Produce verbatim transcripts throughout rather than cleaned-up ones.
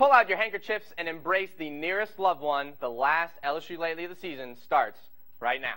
Pull out your handkerchiefs and embrace the nearest loved one. The last L S U Lately of the season starts right now.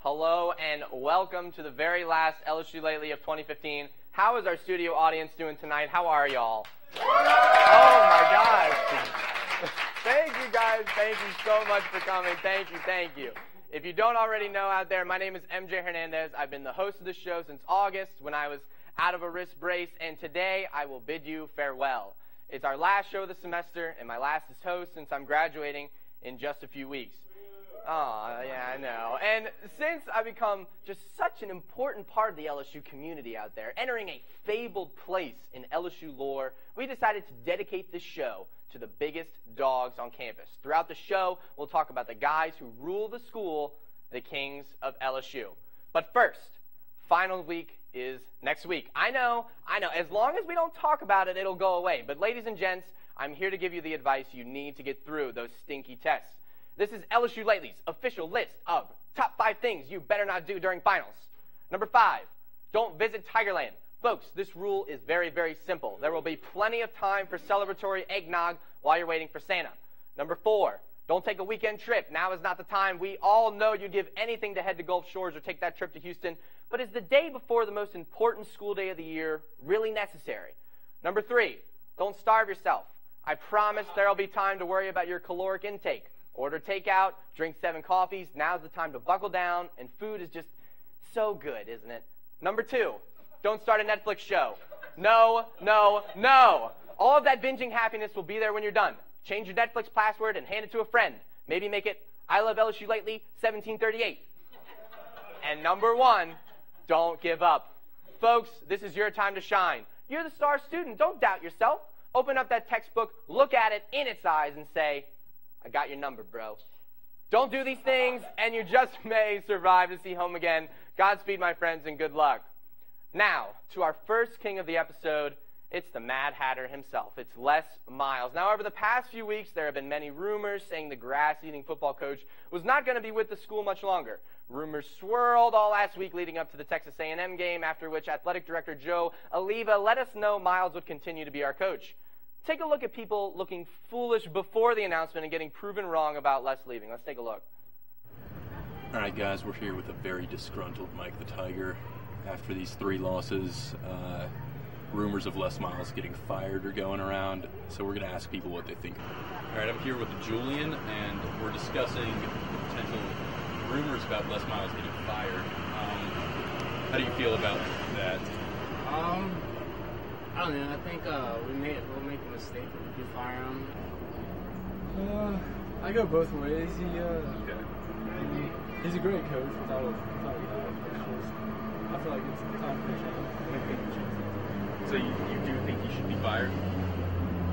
Hello and welcome to the very last L S U Lately of twenty fifteen. How is our studio audience doing tonight? How are y'all? Oh my gosh. Thank you guys. Thank you so much for coming. Thank you. Thank you. If you don't already know out there, my name is M J Hernandez. I've been the host of this show since August when I was out of a wrist brace, and today I will bid you farewell. It's our last show of the semester and my last as host since I'm graduating in just a few weeks. Oh, yeah, I know. And since I've become just such an important part of the L S U community out there, entering a fabled place in L S U lore, we decided to dedicate this show to the biggest dogs on campus. Throughout the show, we'll talk about the guys who rule the school, the kings of L S U. But first, final week is next week. I know, I know, as long as we don't talk about it, it'll go away. But ladies and gents, I'm here to give you the advice you need to get through those stinky tests. This is L S U Lately's official list of top five things you better not do during finals. Number five, don't visit Tigerland. Folks, this rule is very, very simple. There will be plenty of time for celebratory eggnog while you're waiting for Santa. Number four, don't take a weekend trip. Now is not the time. We all know you'd give anything to head to Gulf Shores or take that trip to Houston, but is the day before the most important school day of the year really necessary? Number three, don't starve yourself. I promise there'll be time to worry about your caloric intake. Order takeout, drink seven coffees, now's the time to buckle down, and food is just so good, isn't it? Number two, don't start a Netflix show. No, no, no. All of that binging happiness will be there when you're done. Change your Netflix password and hand it to a friend. Maybe make it, I love L S U Lately, seventeen thirty-eight. And number one, don't give up. Folks, this is your time to shine. You're the star student, don't doubt yourself. Open up that textbook, look at it in its eyes, and say, I got your number, bro. Don't do these things, and you just may survive to see home again. Godspeed, my friends, and good luck. Now, to our first king of the episode, it's the Mad Hatter himself. It's Les Miles. Now, over the past few weeks, there have been many rumors saying the grass-eating football coach was not going to be with the school much longer. Rumors swirled all last week leading up to the Texas A and M game, after which athletic director Joe Alleva let us know Miles would continue to be our coach. Take a look at people looking foolish before the announcement and getting proven wrong about Les leaving. Let's take a look. All right, guys, we're here with a very disgruntled Mike the Tiger. After these three losses, uh, rumors of Les Miles getting fired are going around, so we're going to ask people what they think. All right, I'm here with Julian, and we're discussing potential rumors about Les Miles getting fired. Um, how do you feel about that? Um. I don't know, I think uh, we made, we'll make a mistake if we do fire him. Uh, I go both ways. He, uh, okay. He's a great coach. I thought, I, thought, I feel like it's time for a change. So you, you do think he should be fired?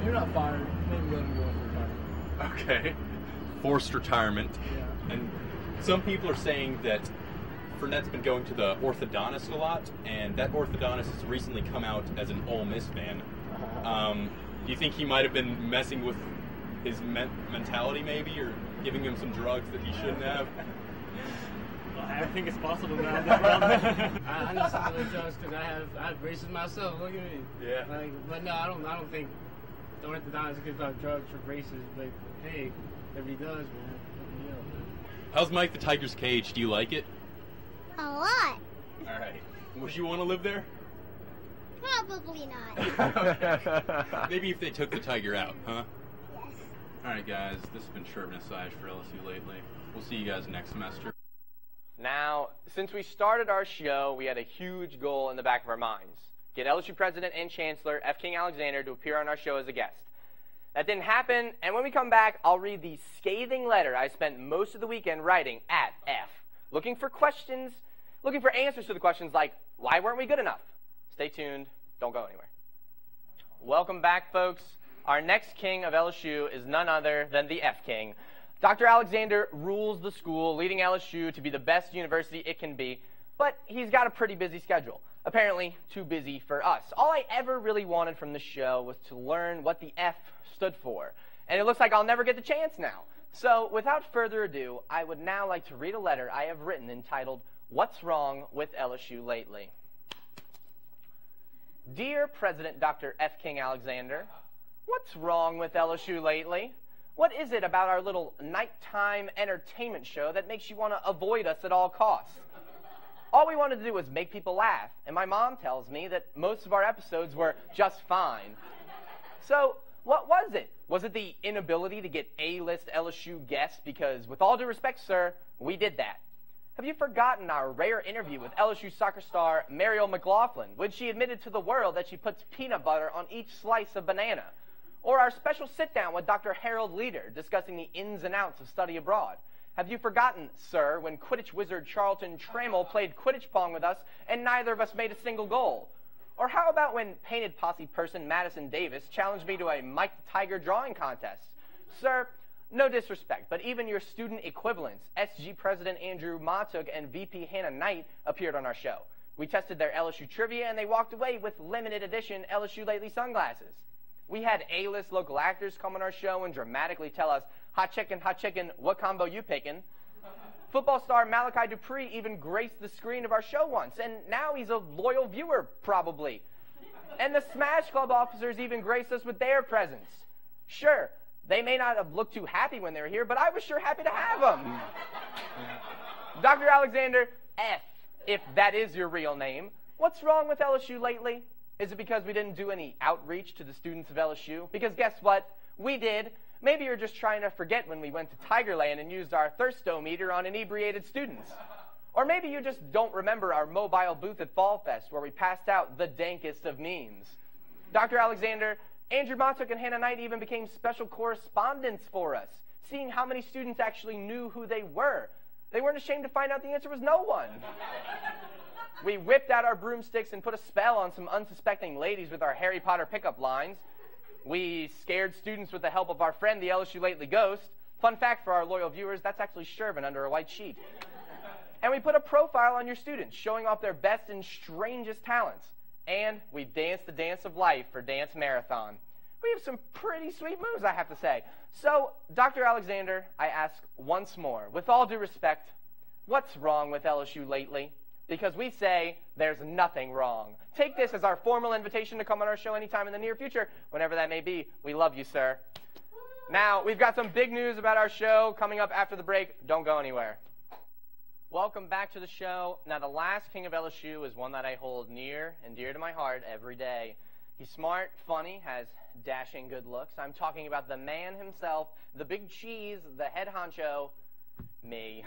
You're not fired. Maybe let him go into retirement. Okay. Forced retirement. Yeah. And some people are saying that Fournette's been going to the orthodontist a lot, and that orthodontist has recently come out as an Ole Miss fan. Um, do you think he might have been messing with his men mentality, maybe, or giving him some drugs that he shouldn't have? Well, I think it's possible now. I, I know some of those drugs because I have I have braces myself. Look at me. Yeah. Like, but no, I don't. I don't think the orthodontist gives out drugs for braces. But hey, if he does, man, you know, man. How's Mike the Tiger's cage? Do you like it? A lot. All right. Would you want to live there? Probably not. Maybe if they took the tiger out, huh? Yes. All right, guys. This has been Shervin Asaj for L S U Lately. We'll see you guys next semester. Now, since we started our show, we had a huge goal in the back of our minds. Get L S U President and Chancellor F. King Alexander to appear on our show as a guest. That didn't happen, and when we come back, I'll read the scathing letter I spent most of the weekend writing at F. looking for questions, looking for answers to the questions like, why weren't we good enough? Stay tuned. Don't go anywhere. Welcome back, folks. Our next king of L S U is none other than the F King. Doctor Alexander rules the school, leading L S U to be the best university it can be, but he's got a pretty busy schedule. Apparently, too busy for us. All I ever really wanted from the show was to learn what the F stood for, and it looks like I'll never get the chance now. So, without further ado, I would now like to read a letter I have written entitled, What's Wrong with L S U Lately? Dear President Doctor F. King Alexander, what's wrong with L S U lately? What is it about our little nighttime entertainment show that makes you want to avoid us at all costs? All we wanted to do was make people laugh, and my mom tells me that most of our episodes were just fine. So, what was it? Was it the inability to get A-list L S U guests? Because, with all due respect, sir, we did that. Have you forgotten our rare interview with L S U soccer star Mariel McLaughlin, when she admitted to the world that she puts peanut butter on each slice of banana? Or our special sit-down with Doctor Harold Leder, discussing the ins and outs of study abroad? Have you forgotten, sir, when Quidditch wizard Charlton Trammell played Quidditch Pong with us and neither of us made a single goal? Or how about when Painted Posse person Madison Davis challenged me to a Mike the Tiger drawing contest? Sir, no disrespect, but even your student equivalents, S G President Andrew Mahtook and V P Hannah Knight, appeared on our show. We tested their L S U trivia, and they walked away with limited edition L S U Lately sunglasses. We had A-list local actors come on our show and dramatically tell us, hot chicken, hot chicken, what combo you pickin'? Football star Malachi Dupree even graced the screen of our show once, and now he's a loyal viewer, probably. And the Smash Club officers even graced us with their presence. Sure, they may not have looked too happy when they were here, but I was sure happy to have them. Doctor Alexander F., if that is your real name, what's wrong with L S U lately? Is it because we didn't do any outreach to the students of L S U? Because guess what? We did. Maybe you're just trying to forget when we went to Tigerland and used our thirstometer on inebriated students. Or maybe you just don't remember our mobile booth at Fall Fest where we passed out the dankest of memes. Doctor Alexander, Andrew Mahtook and Hannah Knight even became special correspondents for us, seeing how many students actually knew who they were. They weren't ashamed to find out the answer was no one. We whipped out our broomsticks and put a spell on some unsuspecting ladies with our Harry Potter pickup lines. We scared students with the help of our friend, the L S U Lately Ghost. Fun fact for our loyal viewers, that's actually Shervin under a white sheet. And we put a profile on your students, showing off their best and strangest talents. And we danced the dance of life for Dance Marathon. We have some pretty sweet moves, I have to say. So, Doctor Alexander, I ask once more, with all due respect, what's wrong with L S U lately? Because we say there's nothing wrong. Take this as our formal invitation to come on our show anytime in the near future, whenever that may be. We love you, sir. Now, we've got some big news about our show coming up after the break. Don't go anywhere. Welcome back to the show. Now, the last king of L S U is one that I hold near and dear to my heart every day. He's smart, funny, has dashing good looks. I'm talking about the man himself, the big cheese, the head honcho, me.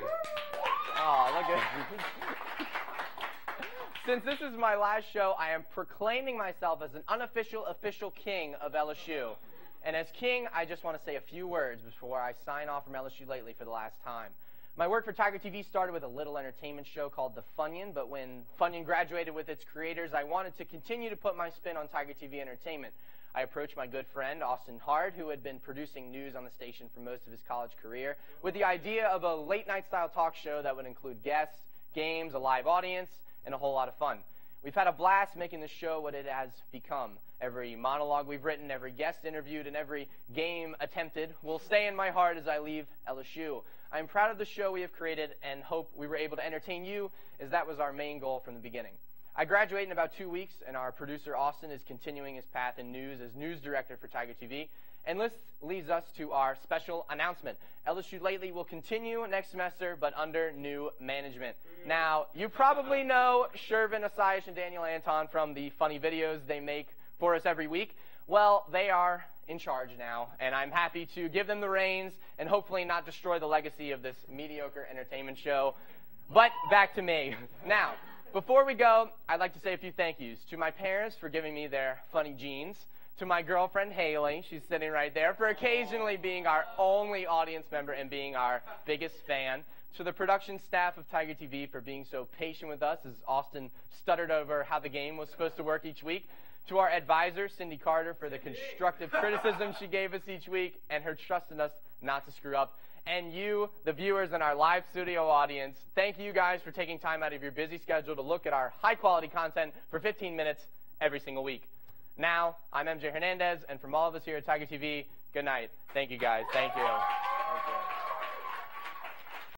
Oh, look at Since this is my last show, I am proclaiming myself as an unofficial, official king of L S U. And as king, I just want to say a few words before I sign off from L S U lately for the last time. My work for Tiger T V started with a little entertainment show called The Funyon, but when Funyon graduated with its creators, I wanted to continue to put my spin on Tiger T V entertainment. I approached my good friend, Austin Hart, who had been producing news on the station for most of his college career, with the idea of a late-night style talk show that would include guests, games, a live audience, and a whole lot of fun. We've had a blast making the show what it has become. Every monologue we've written, every guest interviewed, and every game attempted will stay in my heart as I leave L S U. I'm proud of the show we have created and hope we were able to entertain you, as that was our main goal from the beginning. I graduate in about two weeks, and our producer Austin is continuing his path in news as news director for Tiger T V. And this leads us to our special announcement. L S U Lately will continue next semester, but under new management. Now, you probably know Sherwin Asaj and Daniel Anton from the funny videos they make for us every week. Well, they are in charge now, and I'm happy to give them the reins and hopefully not destroy the legacy of this mediocre entertainment show. But back to me. Now, before we go, I'd like to say a few thank yous to my parents for giving me their funny genes, to my girlfriend Haley, she's sitting right there, for occasionally being our only audience member and being our biggest fan, So the production staff of Tiger T V for being so patient with us as Austin stuttered over how the game was supposed to work each week. To our advisor, Cindy Carter, for the constructive criticism she gave us each week and her trust in us not to screw up. And you, the viewers in our live studio audience, thank you guys for taking time out of your busy schedule to look at our high-quality content for fifteen minutes every single week. Now, I'm M J Hernandez, and from all of us here at Tiger T V, good night. Thank you, guys. Thank you.